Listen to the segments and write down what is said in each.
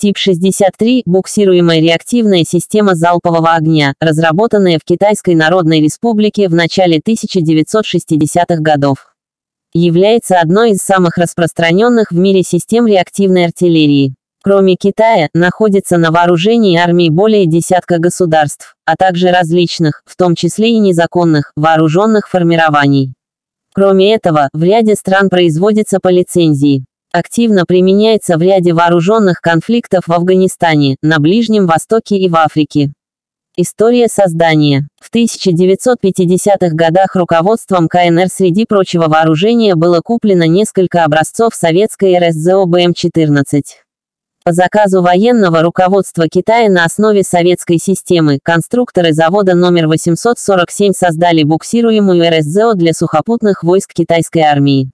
Тип-63 – буксируемая реактивная система залпового огня, разработанная в Китайской Народной Республике в начале 1960-х годов. Является одной из самых распространенных в мире систем реактивной артиллерии. Кроме Китая, находится на вооружении армии более десятка государств, а также различных, в том числе и незаконных, вооруженных формирований. Кроме этого, в ряде стран производится по лицензии. Активно применяется в ряде вооруженных конфликтов в Афганистане, на Ближнем Востоке и в Африке. История создания. В 1950-х годах руководством КНР среди прочего вооружения было куплено несколько образцов советской РСЗО БМ-14. По заказу военного руководства Китая на основе советской системы, конструкторы завода номер 847 создали буксируемую РСЗО для сухопутных войск китайской армии.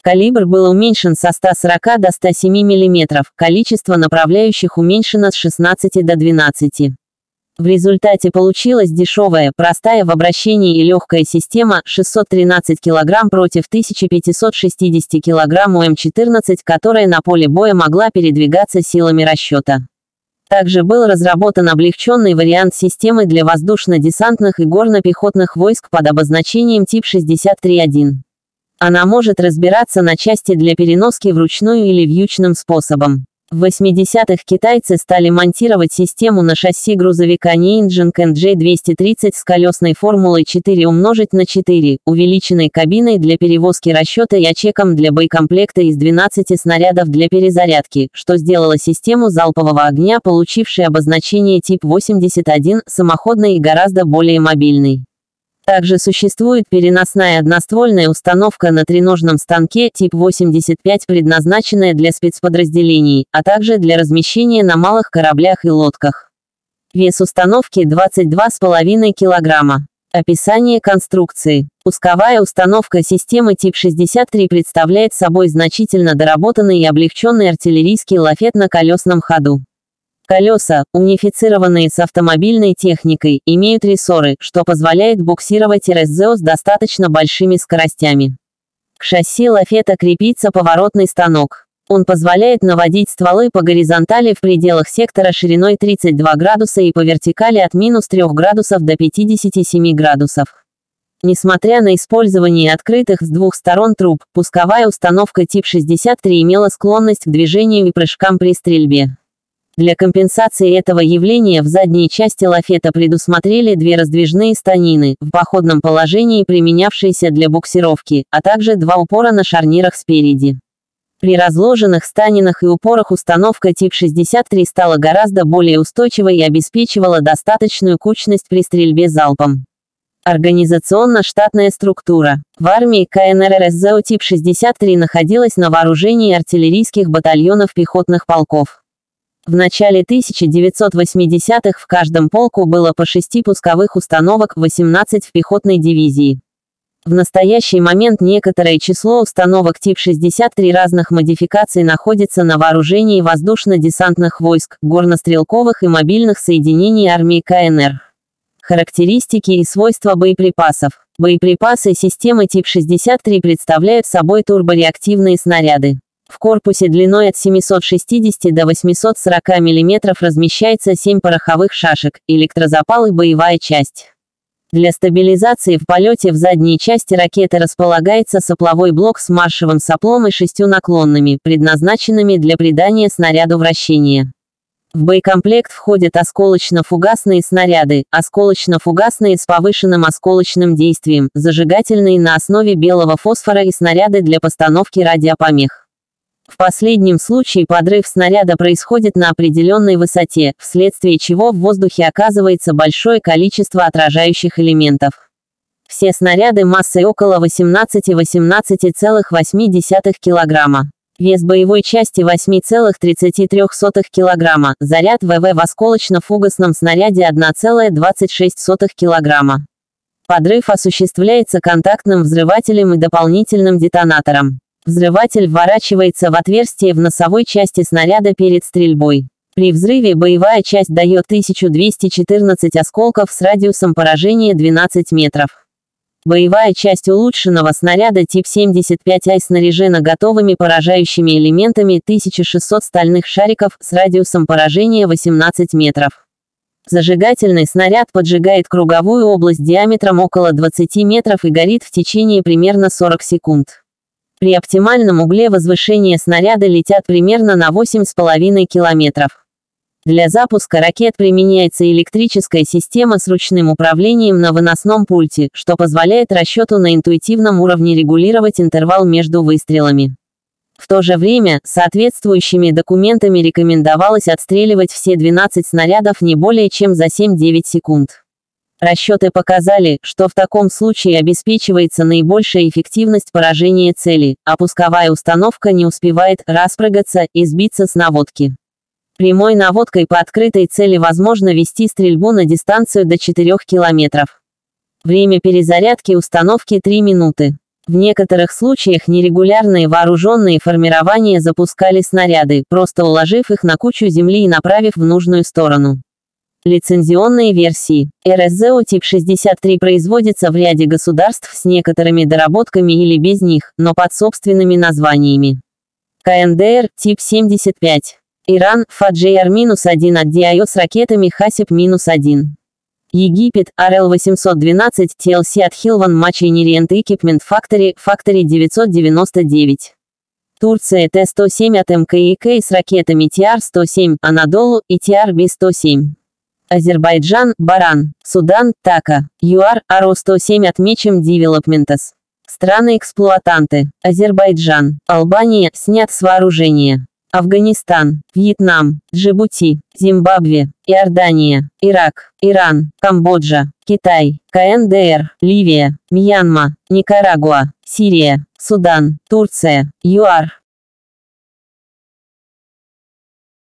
Калибр был уменьшен со 140 до 107 мм, количество направляющих уменьшено с 16 до 12. В результате получилась дешевая, простая в обращении и легкая система 613 кг против 1560 кг у М14, которая на поле боя могла передвигаться силами расчета. Также был разработан облегченный вариант системы для воздушно-десантных и горно-пехотных войск под обозначением тип 63-1. Она может разбираться на части для переноски вручную или вьючным способом. В 80-х китайцы стали монтировать систему на шасси грузовика Нейнджинг NJ230 с колесной формулой 4 умножить на 4, увеличенной кабиной для перевозки расчета и очеком для боекомплекта из 12 снарядов для перезарядки, что сделало систему залпового огня, получившей обозначение тип 81, самоходной и гораздо более мобильной. Также существует переносная одноствольная установка на треножном станке тип 85, предназначенная для спецподразделений, а также для размещения на малых кораблях и лодках. Вес установки 22,5 кг. Описание конструкции. Пусковая установка системы тип 63 представляет собой значительно доработанный и облегченный артиллерийский лафет на колесном ходу. Колеса, унифицированные с автомобильной техникой, имеют рессоры, что позволяет буксировать РСЗО с достаточно большими скоростями. К шасси лафета крепится поворотный станок. Он позволяет наводить стволы по горизонтали в пределах сектора шириной 32 градуса и по вертикали от -3 градусов до 57 градусов. Несмотря на использование открытых с двух сторон труб, пусковая установка тип 63 имела склонность к движению и прыжкам при стрельбе. Для компенсации этого явления в задней части лафета предусмотрели две раздвижные станины, в походном положении применявшиеся для буксировки, а также два упора на шарнирах спереди. При разложенных станинах и упорах установка тип 63 стала гораздо более устойчивой и обеспечивала достаточную кучность при стрельбе залпом. Организационно-штатная структура. В армии КНР РСЗО тип 63 находилась на вооружении артиллерийских батальонов пехотных полков. В начале 1980-х в каждом полку было по 6 пусковых установок, 18 в пехотной дивизии. В настоящий момент некоторое число установок тип 63 разных модификаций находится на вооружении воздушно-десантных войск, горнострелковых и мобильных соединений армии КНР. Характеристики и свойства боеприпасов. Боеприпасы системы тип 63 представляют собой турбореактивные снаряды. В корпусе длиной от 760 до 840 мм размещается 7 пороховых шашек, электрозапал и боевая часть. Для стабилизации в полете в задней части ракеты располагается сопловой блок с маршевым соплом и 6 наклонными, предназначенными для придания снаряду вращения. В боекомплект входят осколочно-фугасные снаряды, осколочно-фугасные с повышенным осколочным действием, зажигательные на основе белого фосфора и снаряды для постановки радиопомех. В последнем случае подрыв снаряда происходит на определенной высоте, вследствие чего в воздухе оказывается большое количество отражающих элементов. Все снаряды массой около 18,18,8 кг. Вес боевой части 8,33 кг, заряд ВВ в осколочно-фугасном снаряде 1,26 кг. Подрыв осуществляется контактным взрывателем и дополнительным детонатором. Взрыватель вворачивается в отверстие в носовой части снаряда перед стрельбой. При взрыве боевая часть дает 1214 осколков с радиусом поражения 12 метров. Боевая часть улучшенного снаряда Тип-75I снаряжена готовыми поражающими элементами 1600 стальных шариков с радиусом поражения 18 метров. Зажигательный снаряд поджигает круговую область диаметром около 20 метров и горит в течение примерно 40 секунд. При оптимальном угле возвышения снаряда летят примерно на 8,5 километров. Для запуска ракет применяется электрическая система с ручным управлением на выносном пульте, что позволяет расчету на интуитивном уровне регулировать интервал между выстрелами. В то же время, соответствующими документами рекомендовалось отстреливать все 12 снарядов не более чем за 7-9 секунд. Расчеты показали, что в таком случае обеспечивается наибольшая эффективность поражения цели, а пусковая установка не успевает распрыгаться и сбиться с наводки. Прямой наводкой по открытой цели возможно вести стрельбу на дистанцию до 4 километров. Время перезарядки установки 3 минуты. В некоторых случаях нерегулярные вооруженные формирования запускали снаряды, просто уложив их на кучу земли и направив в нужную сторону. Лицензионные версии. РСЗО Тип-63 производится в ряде государств с некоторыми доработками или без них, но под собственными названиями. КНДР Тип-75. Иран, Фаджир-1 от ДИАО с ракетами Хасип-1. Египет, РЛ-812, ТЛС от Хилван, Маченирент Экипмент Фактори, Фактори 999. Турция, Т-107 от МКИК с ракетами ТР-107, Анадолу и ТРБ-107. Азербайджан, Баран, Судан, Така, ЮАР, АРО-107 отмечен Дивилопментас. Страны-эксплуатанты. Азербайджан, Албания, снят с вооружения. Афганистан, Вьетнам, Джибути, Зимбабве, Иордания, Ирак, Иран, Камбоджа, Китай, КНДР, Ливия, Мьянма, Никарагуа, Сирия, Судан, Турция, ЮАР,